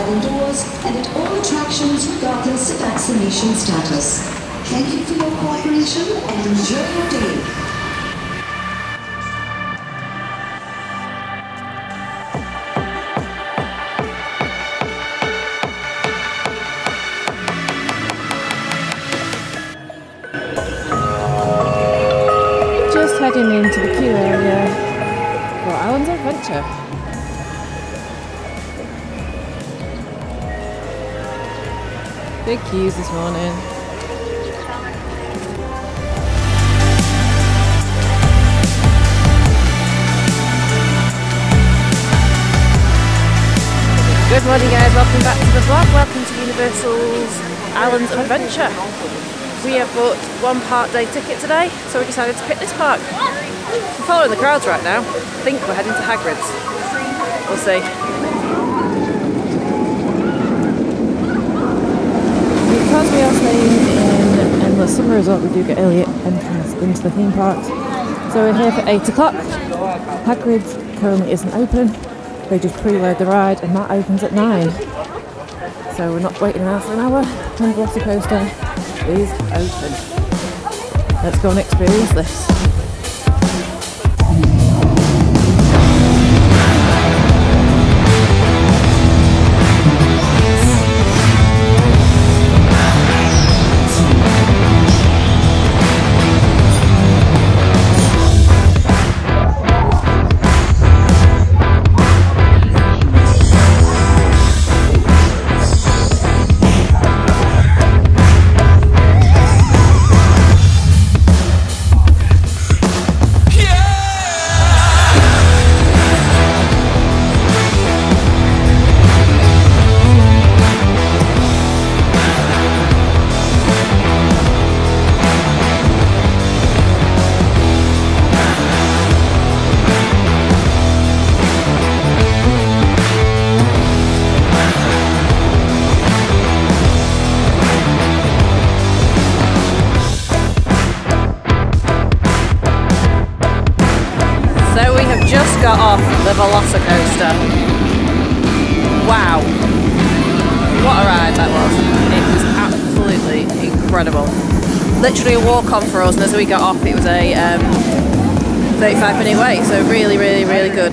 are indoors and at all attractions regardless of vaccination status. Thank you for your cooperation and enjoy your day. Just heading into the queue area for Islands of Adventure. Big queues this morning. Good morning guys, welcome back to the vlog, welcome to Universal's Islands of Adventure. We have bought one park day ticket today, so we decided to pick this park. I'm following the crowds right now. I think we're heading to Hagrid's. We'll see. Because we are staying in Endless Summer Resort, we do get early entrance into the theme parks. So we're here for 8 o'clock. Hagrid's currently isn't open. They just preload the ride and that opens at 9. So we're not waiting around for an hour. And Velocicoaster is open. Let's go and experience this. Off the Velocicoaster. Wow, what a ride that was. It was absolutely incredible. Literally a walk on for us, and as we got off it was a 35-minute wait, so really good.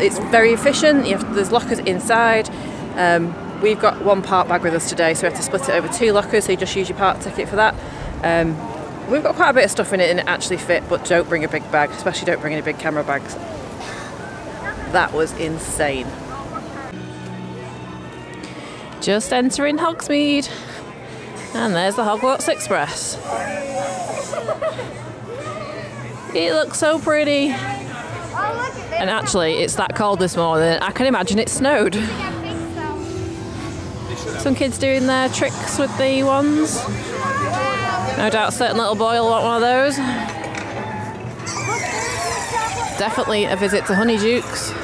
It's very efficient. There's lockers inside. We've got one park bag with us today, so we have to split it over 2 lockers, so you just use your park ticket for that. We've got quite a bit of stuff in it and it actually fit, but don't bring a big bag, especially don't bring any big camera bags. That was insane. Just entering Hogsmeade. And there's the Hogwarts Express. It looks so pretty. And actually, it's that cold this morning. I can imagine it snowed. Some kids doing their tricks with the wands. No doubt a certain little boy will want one of those. Definitely a visit to Honeydukes.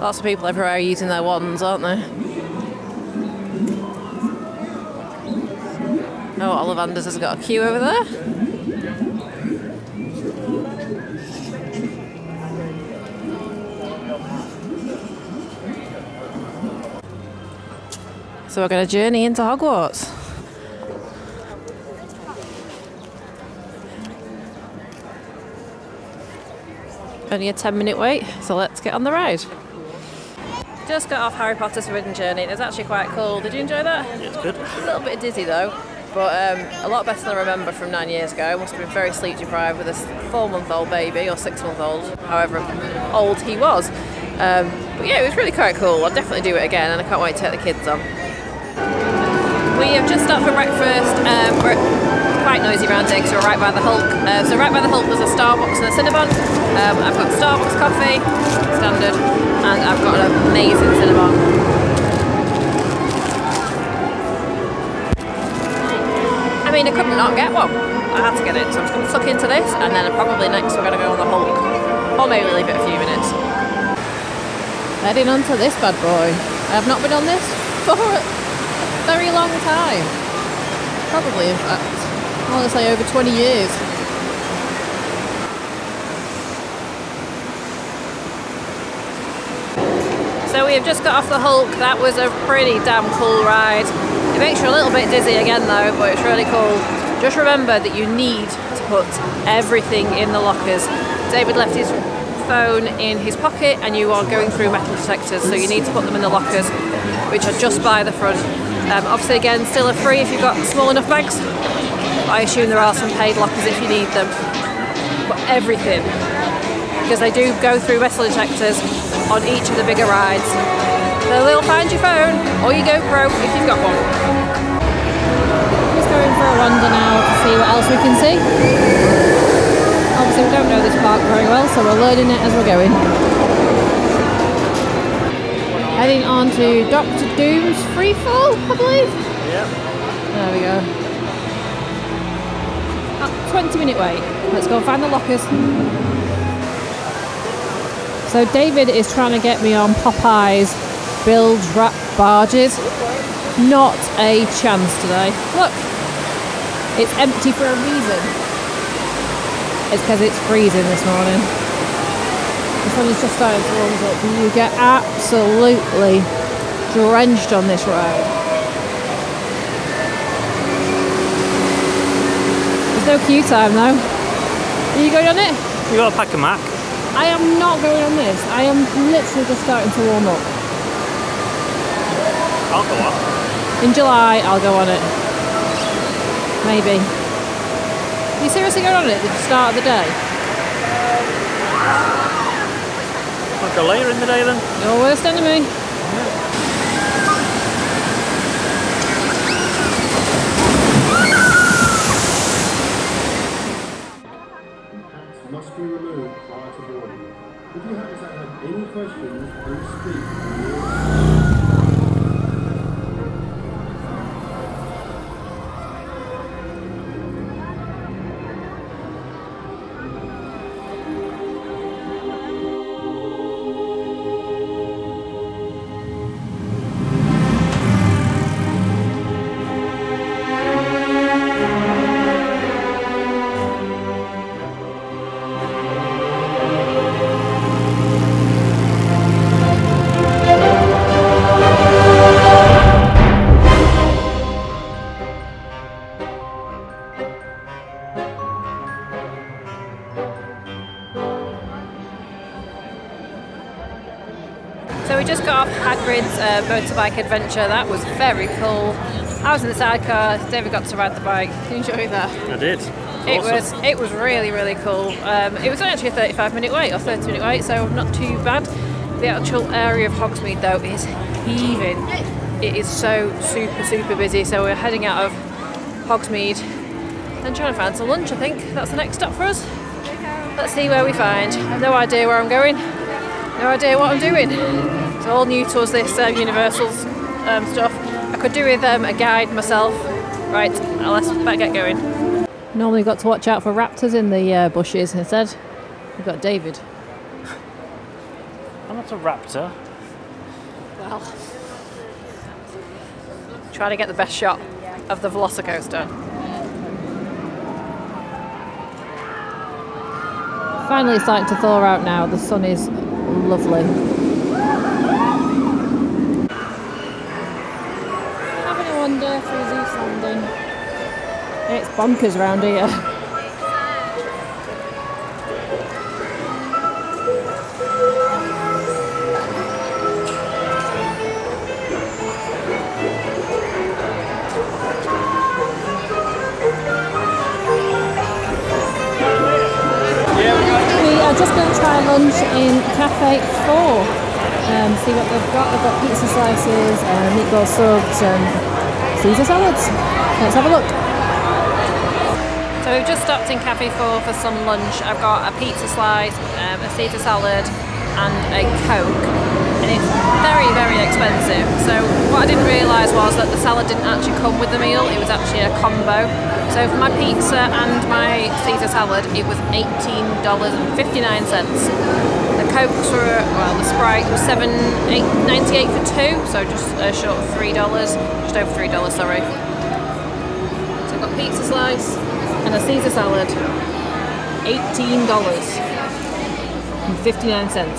Lots of people everywhere using their wands, aren't they? Oh, Ollivanders has got a queue over there. So we're going to journey into Hogwarts. Only a 10-minute wait, so let's get on the ride. Just got off Harry Potter's Forbidden Journey. It was actually quite cool. Did you enjoy that? Yeah, it's good. A little bit dizzy though, but a lot better than I remember from 9 years ago. I must have been very sleep deprived with this 4-month-old baby, or 6-month-old, however old he was. But yeah, it was really quite cool. I'll definitely do it again, and I can't wait to take the kids on. We have just stopped for breakfast. We're quite noisy round here because we're right by the Hulk. So right by the Hulk there's a Starbucks and a Cinnabon. I've got Starbucks coffee, standard, and I've got an amazing Cinnabon. I mean, I couldn't not get one. I had to get it, so I'm just going to tuck into this, and then probably next we're going to go on the Hulk. Or maybe leave it a few minutes. Heading on to this bad boy. I have not been on this for very long time. Probably, in fact, I want to say over 20 years. So we have just got off the Hulk. That was a pretty damn cool ride. It makes you a little bit dizzy again though, but it's really cool. Just remember that you need to put everything in the lockers. David left his phone in his pocket and you are going through metal detectors, so you need to put them in the lockers, which are just by the front. Obviously again, still are free if you've got small enough bags. I assume there are some paid lockers if you need them. But everything, because they do go through metal detectors on each of the bigger rides. So they'll find your phone or your GoPro if you've got one. Just going for a wander now to see what else we can see. Obviously we don't know this park very well, so we're learning it as we're going. Heading on to Doctor Doom's Freefall, I believe? Yep. There we go. Oh, 20-minute wait. Let's go find the lockers. So David is trying to get me on Popeye's Bilge Rat Barges. Not a chance today. Look, it's empty for a reason. It's because it's freezing this morning. The sun is just starting to warm up. You get absolutely drenched on this road. There's no queue time though. Are you going on it? You got a pack of Mac. I am not going on this. I am literally just starting to warm up. I'll go on. In July, I'll go on it. Maybe. Are you seriously going on it at the start of the day? I'll go later in the day then. Your worst enemy. Yeah. Just got off Hagrid's motorbike adventure. That was very cool. I was in the sidecar. David got to ride the bike. Did you enjoy that? I did. It was awesome. It was really, really cool. It was actually a 35-minute wait or 30-minute wait, so not too bad. The actual area of Hogsmeade though is heaving. It is so super busy. So we're heading out of Hogsmeade and trying to find some lunch. I think that's the next stop for us. Let's see where we find. I have no idea where I'm going. No idea what I'm doing. All new to us, this Universal's stuff. I could do with a guide myself. Right, let's better get going. Normally we've got to watch out for raptors in the bushes, and instead we've got David. I'm not a raptor. Well, try to get the best shot of the Velocicoaster. Finally starting to thaw out now, the sun is lovely. It's bonkers around here. We are just going to try lunch in Cafe 4. See what they've got. They've got pizza slices, meatball subs and Caesar salads. Let's have a look. So we've just stopped in Cafe 4 for some lunch. I've got a pizza slice, a Caesar salad and a Coke, and it's very expensive. So what I didn't realise was that the salad didn't actually come with the meal, it was actually a combo. So for my pizza and my Caesar salad it was $18.59. The Cokes were, well, the Sprite was $7.98 for two, so just short of $3, just over $3, sorry. So I've got a pizza slice and a Caesar salad, $18.59.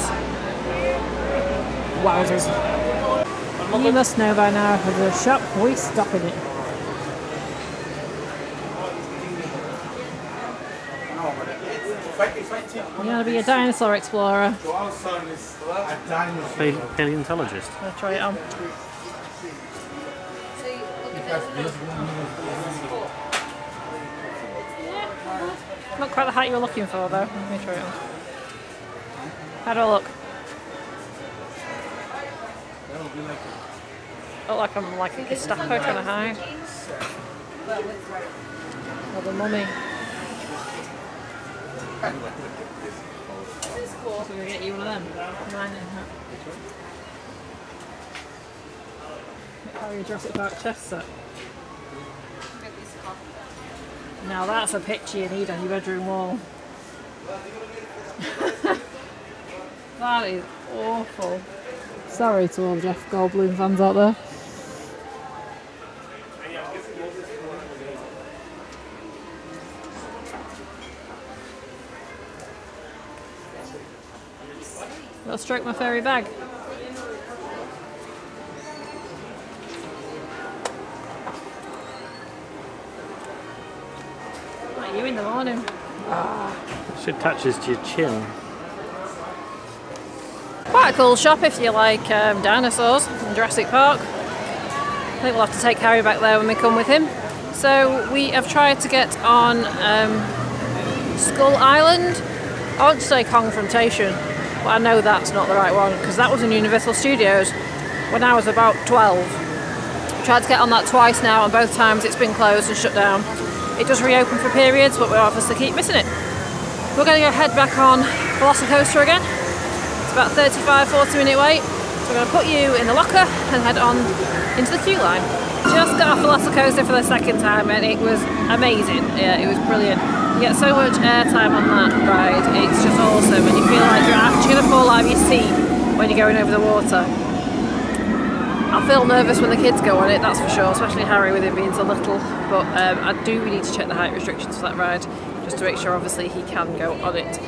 Wowzers. You must know by now, for the shop, we stop in it. You want to be a dinosaur explorer? Paleontologist. I'll try it on. Yeah. Not quite the height you were looking for, though. Let me try it on. How do I look? I look like I'm like a Gestapo trying to hide. Or the mummy. This is cool. So we're going to get you one of them. Mine in that. Look how you Jurassic Park chess set. Now that's a picture you need on your bedroom wall. That is awful. Sorry to all Jeff Goldblum fans out there. I'll stroke my furry bag. Like you in the morning. Ah. Should touch this to your chin. Quite a cool shop if you like dinosaurs in Jurassic Park. I think we'll have to take Harry back there when we come with him. So we have tried to get on Skull Island. I want to say Kong Confrontation. But I know that's not the right one because that was in Universal Studios when I was about 12. I tried to get on that twice now, and both times it's been closed and shut down. It does reopen for periods, but we obviously keep missing it. We're going to go head back on Velocicoaster again. It's about 35-40 minute wait, so we're going to put you in the locker and head on into the queue line. Just got off Velocicoaster for the second time and it was amazing. Yeah, it was brilliant. You get so much airtime on that ride, it's just awesome, and you feel like you're actually going to fall out of your seat when you're going over the water. I feel nervous when the kids go on it, that's for sure, especially Harry with him being so little, but I do need to check the height restrictions for that ride, just to make sure obviously he can go on it,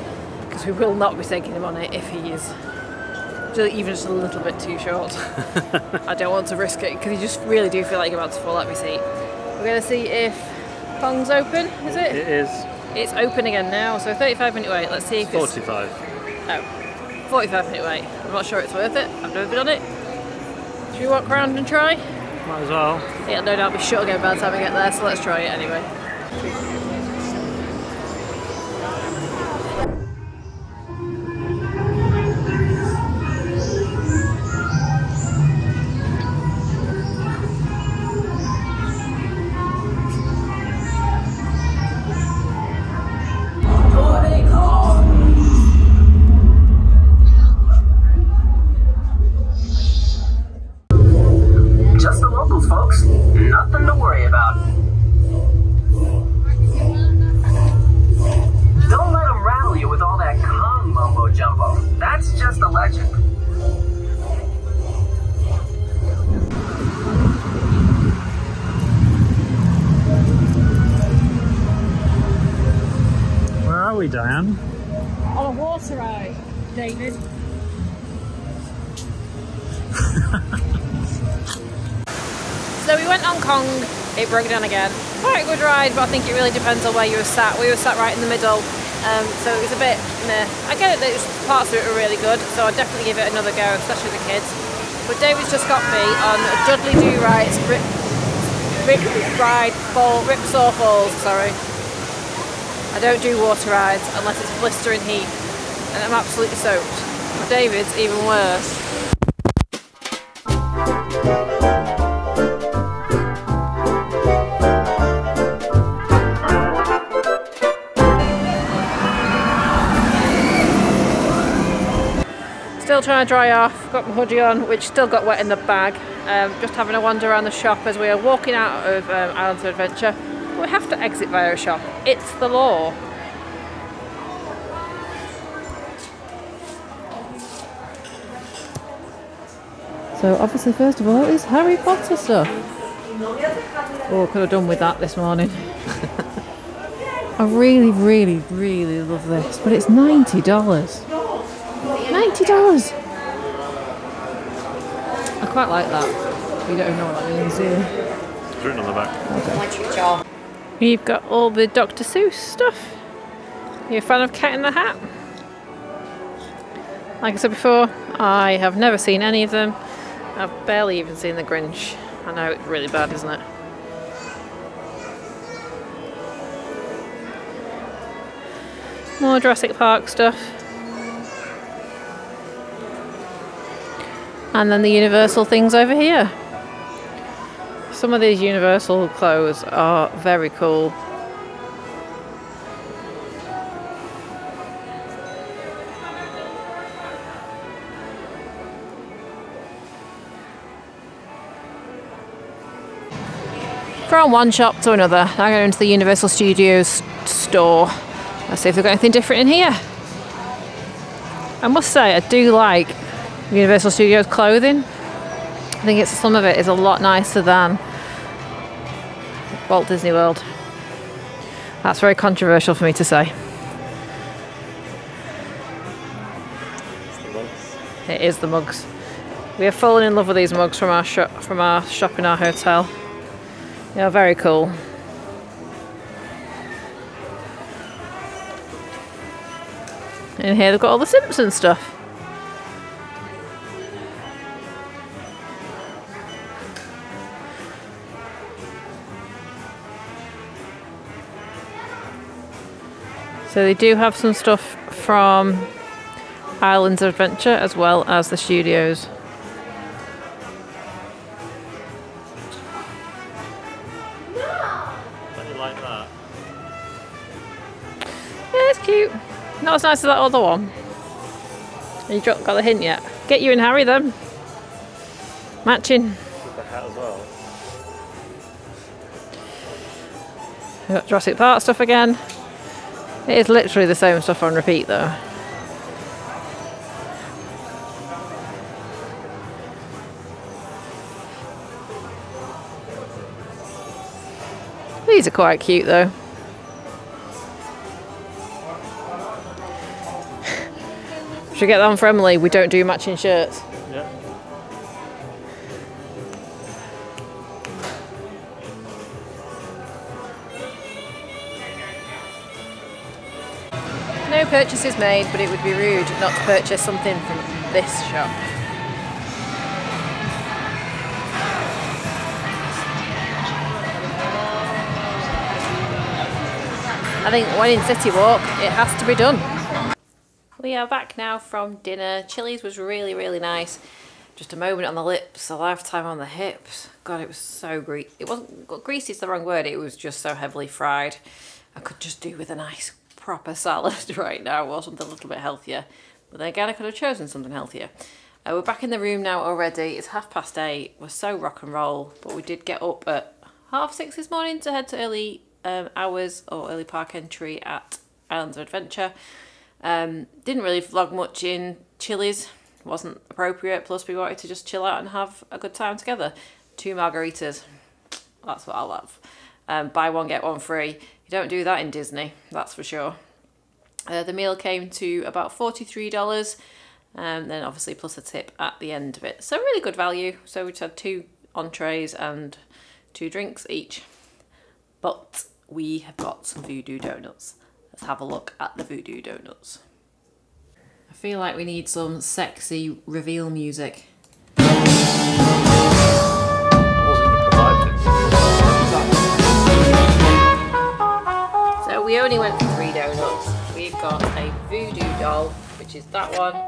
because we will not be taking him on it if he is even just a little bit too short. I don't want to risk it, because you just really do feel like you're about to fall out of your seat. We're going to see if Kong's open, is it? It is. It's open again now, so 35-minute wait. Let's see if it's 45. Oh, 45-minute wait. I'm not sure it's worth it. I've never been on it. Should we walk around and try? Might as well. Yeah, no doubt it'll be shut again by the time we get there, so let's try it anyway. Diane. On a water ride, David. So we went on Kong, it broke down again. Quite a good ride, but I think it really depends on where you were sat. We were sat right in the middle, so it was a bit meh. I get it, that parts of it were really good, so I'd definitely give it another go, especially the kids. But David's just got me on Dudley Do-Right's Ripsaw Falls, sorry. I don't do water rides unless it's blistering heat, and I'm absolutely soaked. But David's even worse. Still trying to dry off, got my hoodie on, which still got wet in the bag. Just having a wander around the shop as we are walking out of Islands of Adventure. We have to exit via a shop. It's the law. So obviously first of all is Harry Potter stuff. Oh, could have done with that this morning. I really, really, really love this, but it's $90. $90! I quite like that. You don't even know what that means, do you? It's written on the back. Okay. You've got all the Dr. Seuss stuff. You a fan of Cat in the Hat? Like I said before, I have never seen any of them. I've barely even seen the Grinch. I know, it's really bad, isn't it? More Jurassic Park stuff. And then the Universal things over here. Some of these Universal clothes are very cool. From one shop to another, I go into the Universal Studios store. Let's see if they've got anything different in here. I must say, I do like Universal Studios clothing. I think it's, some of it is a lot nicer than Walt Disney World. That's very controversial for me to say. It's the mugs. It is the mugs. We have fallen in love with these mugs from our shop in our hotel. They are very cool. In here they've got all the Simpsons stuff. So they do have some stuff from Islands of Adventure as well as the studios. I like that. Yeah, it's cute. Not as nice as that other one. You got the hint yet? Get you and Harry then. Matching. With the hat as well. We've got Jurassic Park stuff again. It is literally the same stuff on repeat though. These are quite cute though. Should get that on for Emily. We don't do matching shirts. Yeah. No purchases made, but it would be rude not to purchase something from this shop. I think when in City Walk, it has to be done. We are back now from dinner. Chili's was really, really nice. Just a moment on the lips, a lifetime on the hips. God, it was so greasy. It wasn't, well, greasy is the wrong word. It was just so heavily fried. I could just do with a nice proper salad right now or something a little bit healthier. But then again, I could have chosen something healthier. We're back in the room now already. It's 8:30. We're so rock and roll, but we did get up at 6:30 this morning to head to early hours or early park entry at Islands of Adventure. Didn't really vlog much in Chili's, wasn't appropriate, plus we wanted to just chill out and have a good time together. 2 margaritas, that's what I love. Buy one get one free, you don't do that in Disney, that's for sure. The meal came to about $43, and then obviously plus a tip at the end of it. So really good value, so we just had 2 entrees and 2 drinks each. But we have got some voodoo donuts. Let's have a look at the voodoo donuts. I feel like we need some sexy reveal music. So we only went for 3 donuts. We've got a voodoo doll, which is that one.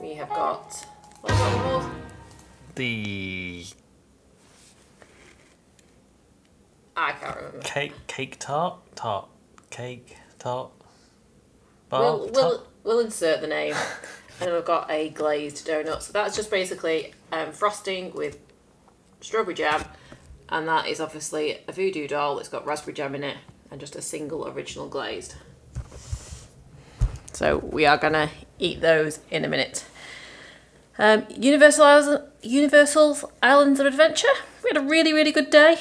We have got, what's that called? The... I can't remember. We'll insert the name. And then we've got a glazed donut. So that's just basically frosting with strawberry jam, and that is obviously a voodoo doll. It's got raspberry jam in it and just a single original glazed. So we are gonna eat those in a minute. Universal's Islands of Adventure. We had a really, really good day.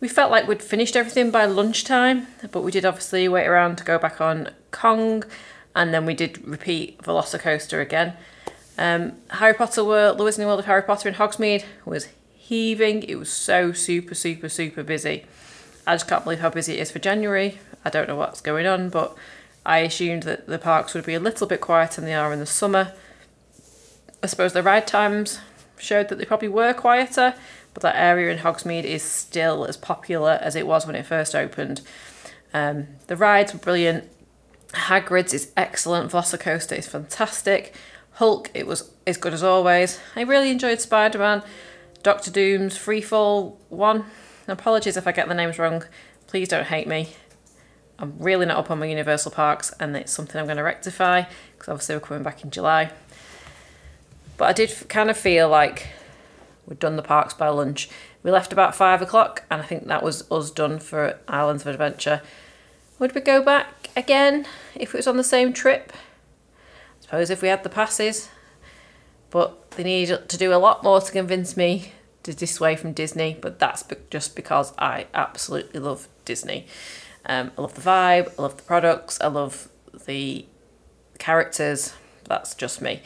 We felt like we'd finished everything by lunchtime, but we did obviously wait around to go back on Kong, and then we did repeat Velocicoaster again. Harry Potter World, the Wizarding World of Harry Potter in Hogsmeade was heaving. It was so super, super, super busy. I just can't believe how busy it is for January. I don't know what's going on, but I assumed that the parks would be a little bit quieter than they are in the summer. I suppose the ride times showed that they probably were quieter, but that area in Hogsmeade is still as popular as it was when it first opened. The rides were brilliant. Hagrid's is excellent. Velocicoaster is fantastic. Hulk, it was as good as always. I really enjoyed Spider-Man. Doctor Doom's Freefall 1. Apologies if I get the names wrong. Please don't hate me. I'm really not up on my Universal Parks, and it's something I'm going to rectify, because obviously we're coming back in July. But I did kind of feel like we'd done the parks by lunch. We left about 5 o'clock, and I think that was us done for Islands of Adventure. Would we go back again if it was on the same trip? I suppose if we had the passes, but they need to do a lot more to convince me to dissuade from Disney, but that's just because I absolutely love Disney. I love the vibe, I love the products, I love the characters. That's just me.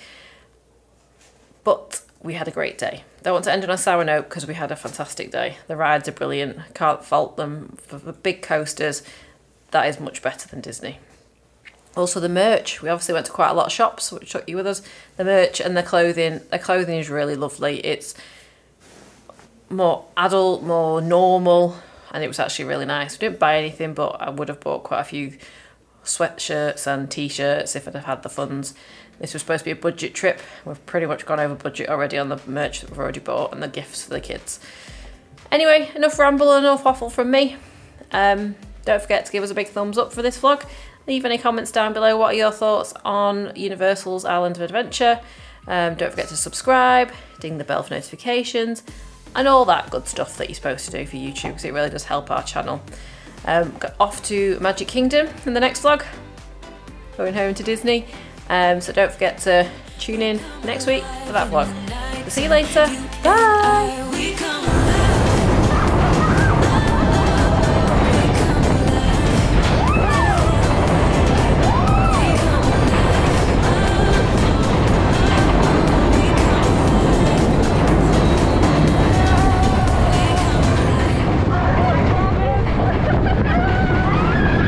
But we had a great day. Don't want to end on a sour note, because we had a fantastic day. The rides are brilliant. I can't fault them. For the big coasters, that is much better than Disney. Also the merch. We obviously went to quite a lot of shops, which took you with us. The merch and the clothing. The clothing is really lovely. It's more adult, more normal, and it was actually really nice. We didn't buy anything, but I would have bought quite a few sweatshirts and t-shirts if I'd have had the funds. This was supposed to be a budget trip. We've pretty much gone over budget already on the merch that we've already bought and the gifts for the kids. Anyway, enough ramble and enough waffle from me. Don't forget to give us a big thumbs up for this vlog. Leave any comments down below. What are your thoughts on Universal's Island of Adventure? Don't forget to subscribe, ding the bell for notifications, and all that good stuff that you're supposed to do for YouTube, because it really does help our channel. Got off to Magic Kingdom in the next vlog. Going home to Disney. So don't forget to tune in next week for that vlog. We'll see you later. Bye!